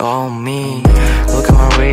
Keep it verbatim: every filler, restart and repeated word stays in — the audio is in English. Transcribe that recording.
on me, look at my radio.